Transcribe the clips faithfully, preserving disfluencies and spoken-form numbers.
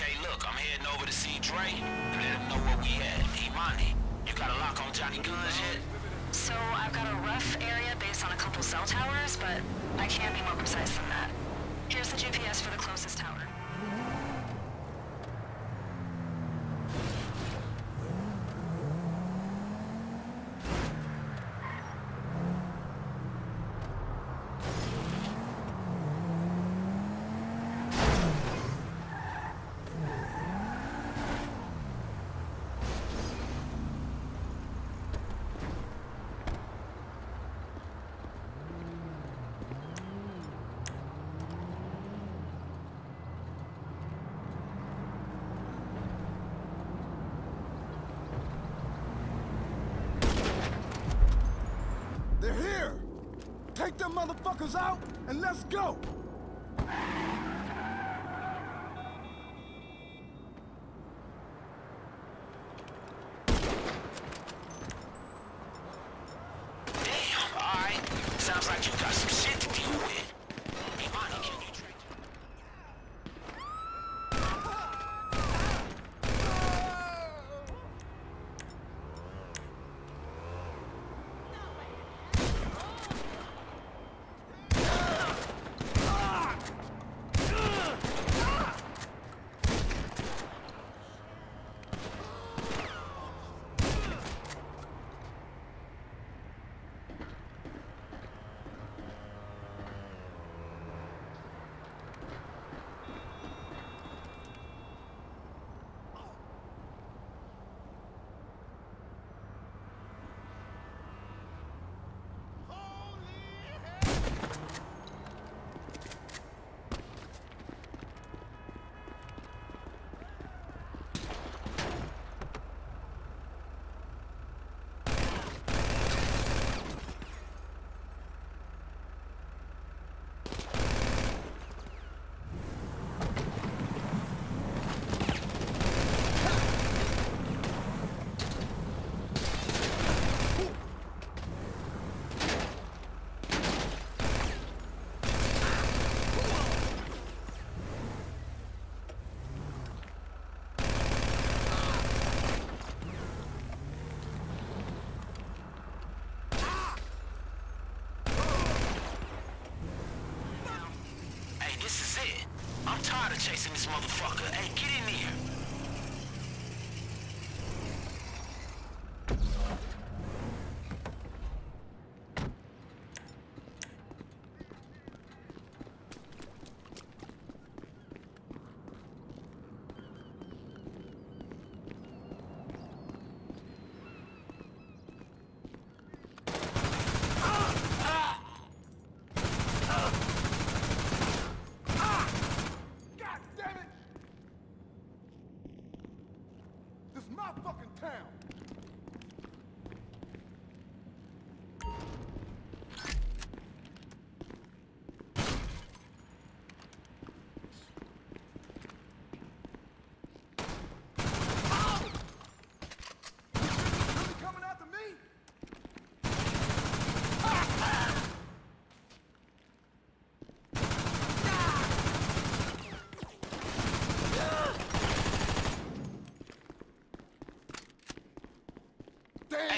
okay, look, I'm heading over to see Dre. Let him know where we at. Imani, you got a lock on Johnny Guns yet? So, I've got a rough area based on a couple cell towers, but I can't be more precise than that. Here's the G P S for the closest tower. Take them motherfuckers out, and let's go! Damn, alright. Sounds like you got some shit to deal with. Imani, can you treat I'm tired of chasing this motherfucker. Hey, get in here. My fucking town!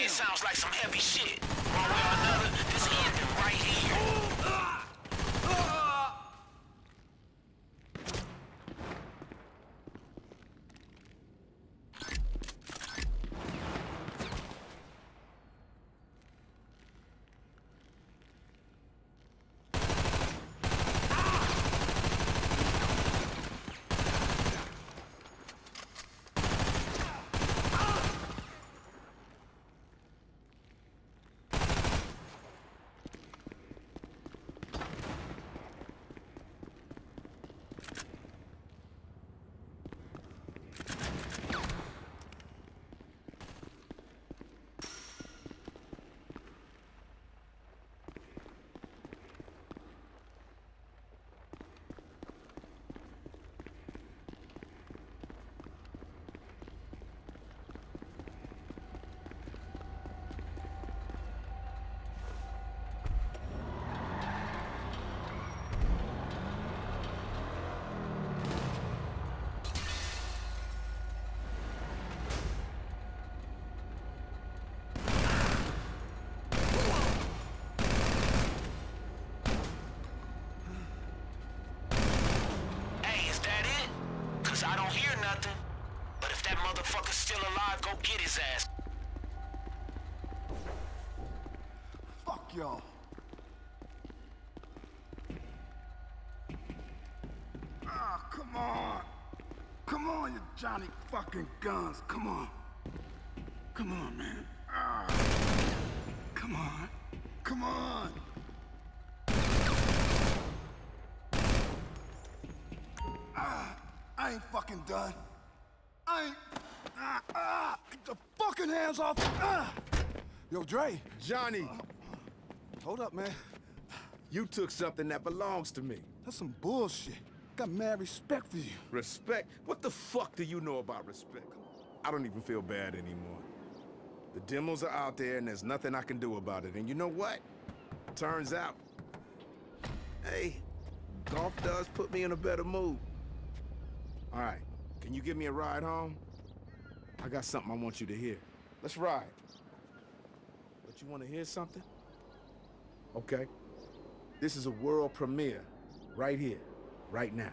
It sounds like some heavy shit. One way or another, this ending right here. motherfucker's still alive, go get his ass. Fuck y'all. Ah, oh, come on. Come on, you Johnny fucking Guns. Come on. Come on, man. Ah. Oh. Come on. Come on. Ah, I ain't fucking done. I ain't... Ah, ah, get the fucking hands off! Ah. Yo, Dre. Johnny. Uh, hold up, man. You took something that belongs to me. That's some bullshit. Got mad respect for you. Respect? What the fuck do you know about respect? I don't even feel bad anymore. The demos are out there and there's nothing I can do about it. And you know what? Turns out, hey, golf does put me in a better mood. All right, can you give me a ride home? I got something I want you to hear. Let's ride. But you want to hear something? Okay. This is a world premiere right here, right now.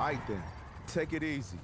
All right then, take it easy.